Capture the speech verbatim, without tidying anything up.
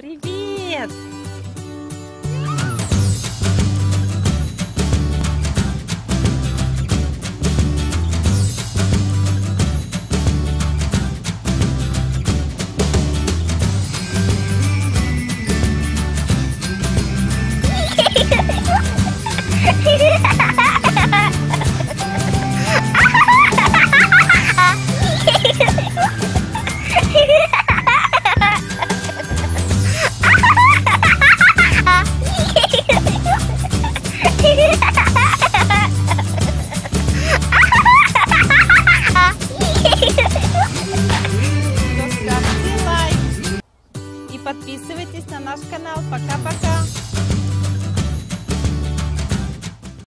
Привет!